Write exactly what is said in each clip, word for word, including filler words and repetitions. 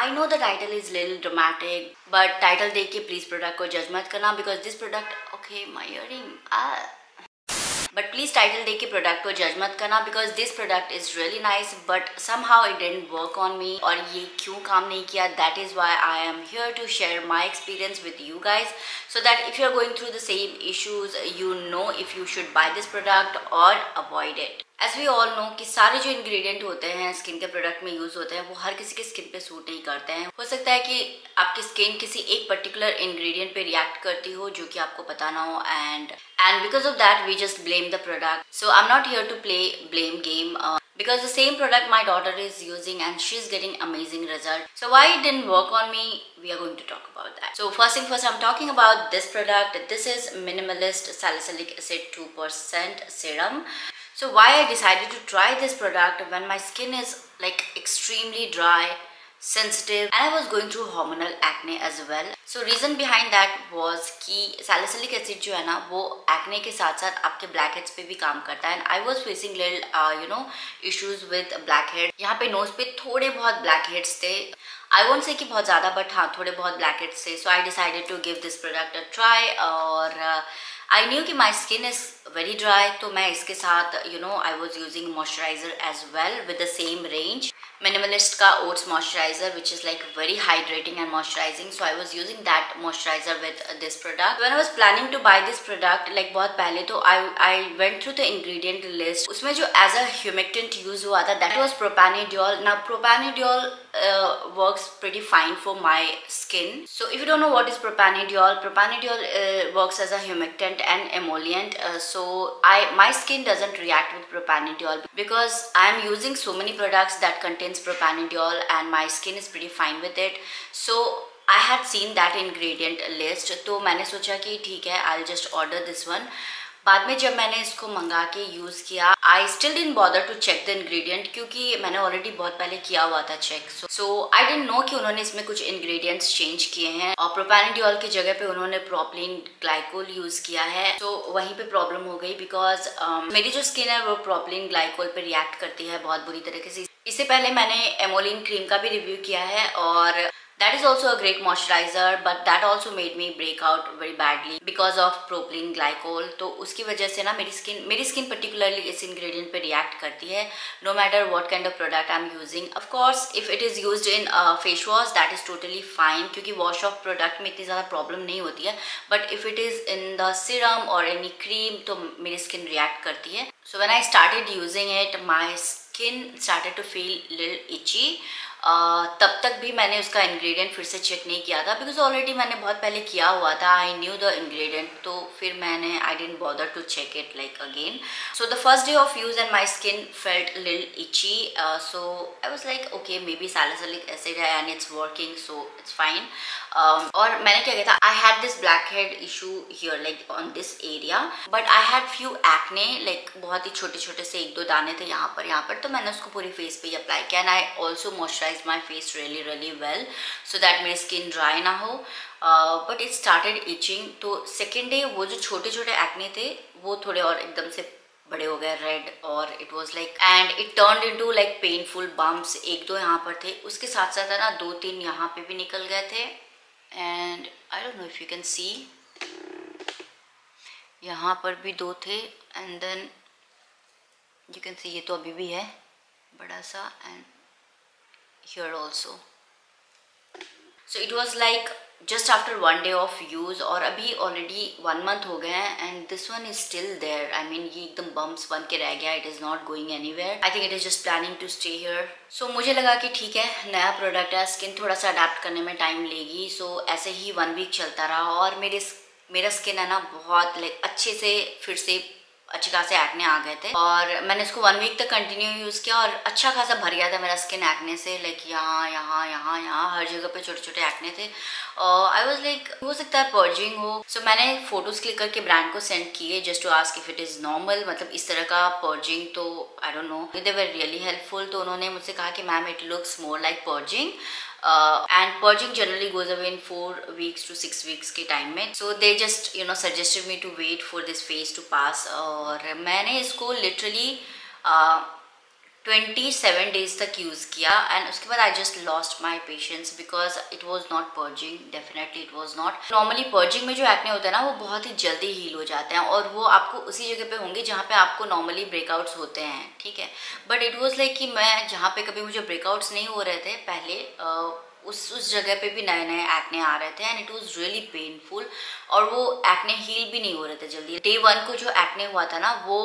I know the title is little dramatic, but title देख के please product को judge मत करना, because this product, okay, my earring, ah. But please title देख के product को judge मत करना, because this product is really nice, but somehow it didn't work on me. और ये क्यों काम नहीं किया? That is why I am here to share my experience with you guys, so that if you are going through the same issues, you know if you should buy this product or avoid it. As we all know कि सारे जो ingredient होते हैं skin के product में use होते हैं वो हर किसी के स्किन पे सूट नहीं करते हैं. हो सकता है कि आपकी स्किन किसी एक पर्टिकुलर इंग्रेडिएंट पे रिएक्ट करती हो जो कि आपको पता ना हो, and and because of that we just blame the product. So I am not here to play blame game, because the same product my daughter is using and she's getting amazing result. So why it didn't work on me, we are going to talk about that. So first thing first, I'm talking about this product. This is Minimalist Salicylic Acid two percent Serum. So why I decided to try this product when my skin is like extremely dry, sensitive, and I was going through hormonal acne as well. So reason behind that was कि salicylic acid जो है ना वो acne के साथ साथ आपके blackheads पे भी काम करता है. And I was facing little uh, you know issues with blackhead. यहाँ पे nose पे थोड़े बहुत blackheads थे. I won't say कि बहुत ज़्यादा, but हाँ थोड़े बहुत blackheads थे. So I decided to give this product a try. और uh, I knew कि my skin is very dry, तो मैं इसके साथ you know I was using moisturizer as well with the same range. Minimalist ka Oats moisturizer, which is like very hydrating and moisturizing, so I was using that moisturizer with this product. When I was planning to buy this product, like bahut pehle to I I went through the ingredient list. Usme jo as a humectant use hua tha, that was propanediol. Now propanediol uh, works pretty fine for my skin. So if you don't know what is propanediol, propanediol uh, works as a humectant and emollient. Uh, so I my skin doesn't react with propanediol because I am using so many products that contain propanediol and my skin is pretty fine with it. So I had seen that ingredient list, तो मैंने सोचा कि ठीक है, I'll just order this one. बाद में जब मैंने इसको मंगा के यूज़ किया, I still didn't bother to check the ingredient क्योंकि मैंने ऑलरेडी बहुत पहले किया हुआ था check. So so I didn't know कि उन्होंने इसमें कुछ इंग्रेडिएंट्स चेंज किए हैं और प्रोपेनेडियल की जगह पे उन्होंने प्रोपलीन ग्लाइकोल यूज़ किया है. तो so, वहीं पे प्रॉब्लम हो गई बिकॉज um, मेरी जो स्किन है वो प्रोपलीन ग्लाइकोल पर रिएक्ट करती है बहुत बुरी तरीके से. इससे पहले मैंने एमोलिन क्रीम का भी रिव्यू किया है और that is also a great moisturizer, but that also made me break out very badly because of propylene glycol. तो उसकी वजह से ना मेरी स्किन मेरी स्किन पर्टिकुलरली इस इंग्रेडिएंट पे रिएक्ट करती है no matter what kind of product I am using. Of course if it is used in face wash that is totally fine क्योंकि वॉश ऑफ प्रोडक्ट में इतनी ज़्यादा प्रॉब्लम नहीं होती है, but if it is in the serum और any cream तो मेरी स्किन रिएक्ट करती है. So when I started using it my skin started to feel little itchy. Uh, तब तक भी मैंने उसका इंग्रेडिएंट फिर से चेक नहीं किया था बिकॉज ऑलरेडी मैंने बहुत पहले किया हुआ था. आई न्यू द इंग्रेडिएंट तो फिर मैंने I didn't bother to check it like again. So the first day of use and my skin felt little itchy. So I was like okay maybe salicylic acid है and it's working so it's fine. और मैंने क्या किया था, I had this black head issue here like on this area, but I had few acne like बहुत ही छोटे छोटे से एक दो दाने थे यहाँ पर यहाँ पर तो मैंने उसको पूरी फेस पे अप्लाई किया and I also moisturise my face really really well so that मेरी skin dry ना हो. uh, but it started itching. तो second day वो जो छोटे छोटे acne थे वो थोड़े और एकदम से बड़े हो गए रेड और it was like and it turned into like painful bumps. एक दो यहाँ पर थे, उसके साथ साथ है ना दो तीन यहाँ पे भी निकल गए थे and I don't know if you can see यहाँ पर भी दो थे and then you can see ये तो अभी भी है बड़ा सा and here also. So it was like just after one day of use और अभी already one month हो गए हैं and this one is still there. I mean ये एकदम bumps बन के रह गया. It is not going anywhere. I think it is just planning to stay here. So मुझे लगा कि ठीक है नया प्रोडक्ट है, स्किन थोड़ा सा अडेप्ट करने में टाइम लेगी. So ऐसे ही वन वीक चलता रहा और मेरे मेरा स्किन है ना बहुत लाइक अच्छे से फिर से अच्छी खासी एक्ने आ गए थे और मैंने इसको वन वीक तक कंटिन्यू यूज़ किया और अच्छा खासा भर गया था मेरा स्किन एक्ने से. लाइक यहाँ यहाँ यहाँ यहाँ हर जगह पे छोटे छोटे एक्ने थे और आई वाज लाइक हो सकता है पर्जिंग हो. सो so, मैंने फोटोज़ क्लिक करके ब्रांड को सेंड किए just to ask if it is normal, मतलब इस तरह का पर्जिंग तो I don't know. They were really helpful. तो उन्होंने मुझसे कहा कि ma'am it looks more like purging and purging generally goes away in four weeks to six weeks के टाइम में. So they just you know suggested me to wait for this phase to pass और मैंने इसको literally twenty-seven days तक use किया and उसके बाद I just lost my patience because it was not purging. Definitely it was not. Normally purging में जो acne होता है ना वो बहुत ही जल्दी हील हो जाते हैं और वो आपको उसी जगह पे होंगे जहाँ पे आपको नॉर्मली ब्रेकआउट्स होते हैं. ठीक है, बट इट वॉज लाइक कि मैं जहाँ पे कभी मुझे ब्रेकआउट्स नहीं हो रहे थे पहले uh, उस उस जगह पे भी नए नए एक्ने आ रहे थे and it was really painful और वो एक्ने हील भी नहीं हो रहे थे जल्दी. डे वन को जो एक्ने हुआ था ना वो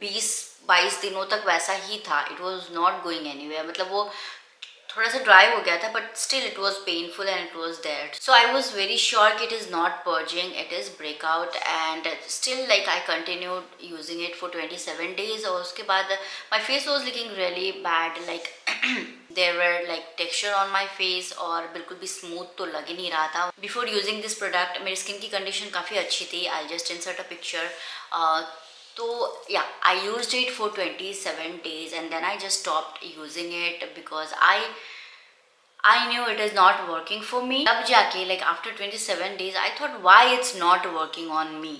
बीस बाईस दिनों तक वैसा ही था. It was not going anywhere. मतलब वो थोड़ा सा ड्राई हो गया था but still it was painful and it was there. So I was very sure कि it is not purging, it is breakout and still like I continued using it for twenty seven days और उसके बाद my face was looking really bad. Like There were like texture on my face और बिल्कुल भी smooth तो लग ही नहीं रहा था. Before using this product मेरी skin की condition काफ़ी अच्छी थी. I'll just insert a picture. uh, तो yeah, I used it for twenty-seven days and then I just stopped using it because I I knew it is not working for me. तब जाके like after twenty-seven days I thought why it's not working on me.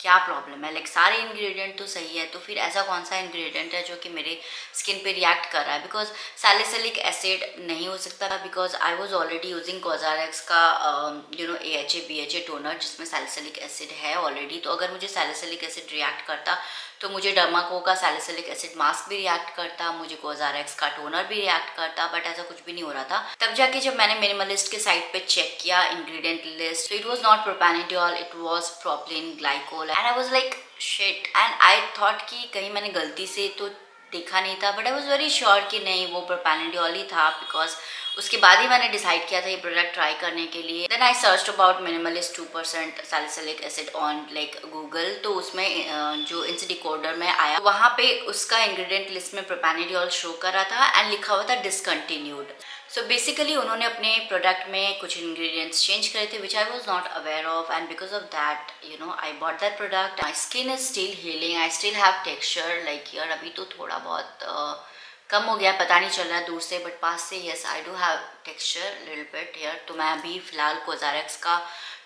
क्या problem है? Like सारे ingredient तो सही है तो फिर ऐसा कौन सा इंग्रेडिएंट है जो कि मेरे स्किन पे रिएक्ट कर रहा है? बिकॉज सैलिसिलिक एसिड नहीं हो सकता था because I was already using Cosrx का you know A H A B H A toner जिसमें सैलिसिलिक एसिड है ऑलरेडी. तो अगर मुझे सैलिसिलिक एसिड रिएक्ट करता तो मुझे डर्माको का सैलिसिलिक एसिड मास्क भी रिएक्ट करता, मुझे कोसारेक्स का टोनर भी रिएक्ट करता, बट ऐसा कुछ भी नहीं हो रहा था. तब जाके जब मैंने मिनिमलिस्ट के साइट पे चेक किया ingredient list, it was not propanediol, it was propylene glycol and I was like shit and I thought कि कहीं मैंने गलती से तो देखा नहीं था, but I was very sure कि नहीं वो प्रोपेनेडियल ही था. बिकॉज उसके बाद ही मैंने डिसाइड किया था ये प्रोडक्ट ट्राई करने के लिए. Then I search about Minimalist two percent salicylic acid on like Google, तो उसमें जो इंसिडिक ऑर्डर में आया वहाँ पे उसका इंग्रेडिएंट लिस्ट में प्रोपेनेडियल शो कर रहा था एंड लिखा हुआ था डिसकंटिन्यूड. सो बेसिकली उन्होंने अपने प्रोडक्ट में कुछ इंग्रेडिएंट्स चेंज करे थे which I was not aware of and because of that you know I bought that product. My skin is still healing, I still have texture like here. अभी तो थोड़ा बहुत uh, कम हो गया, पता नहीं चल रहा दूर से, बट पास से yes I do have texture little bit here. तो मैं अभी फिलहाल कोसारेक्स का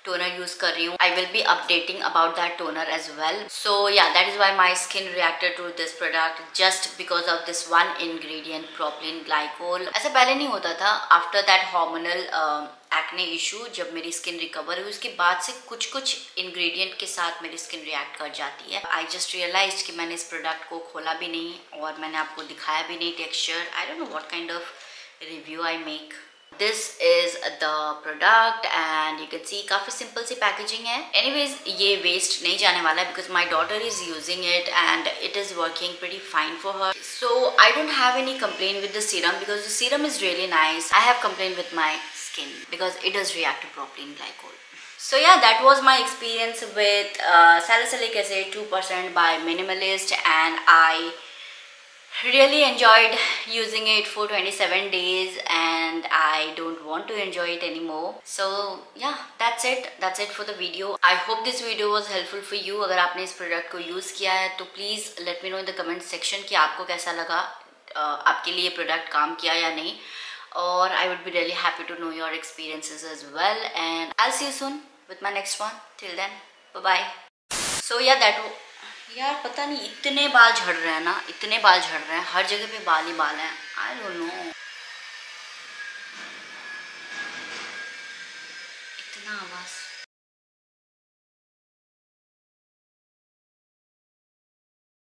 टोनर यूज़ कर रही हूँ. I will be updating about that toner as well. So yeah that is why my skin reacted to this product just because of this one ingredient propylene glycol. ऐसा पहले नहीं होता था. After that hormonal acne issue जब मेरी skin recover हुई उसके बाद से कुछ कुछ इंग्रेडिएंट के साथ मेरी स्किन रिएक्ट कर जाती है. आई जस्ट रियलाइज कि मैंने इस प्रोडक्ट को खोला भी नहीं और मैंने आपको दिखाया भी नहीं texture. I don't know what kind of review I make. This is the product and you can see काफ़ी सिंपल सी पैकेजिंग है. एनीवेज ये वेस्ट नहीं जाने वाला है because my daughter is using it and it is working pretty fine for her. So I don't have any complain with the serum because the serum is really nice. I have complain with my skin because it does react to propylene glycol. So yeah, that was my experience with uh, salicylic acid two percent by Minimalist and I really enjoyed using it for twenty-seven days and I don't want to enjoy it anymore. So yeah, that's it. That's it for the video. I hope this video was helpful for you. अगर आपने इस product को use किया है तो please let me know in the comment section कि आपको कैसा लगा, uh, आपके लिए product काम किया या नहीं. Or I would be really happy to know your experiences as well and I'll see you soon with my next one. Till then, bye bye. So yeah, that यार पता नहीं इतने बाल झड़ रहे हैं ना, इतने बाल झड़ रहे हैं, हर जगह पे बाल ही बाल हैं. I don't know. इतना आवाज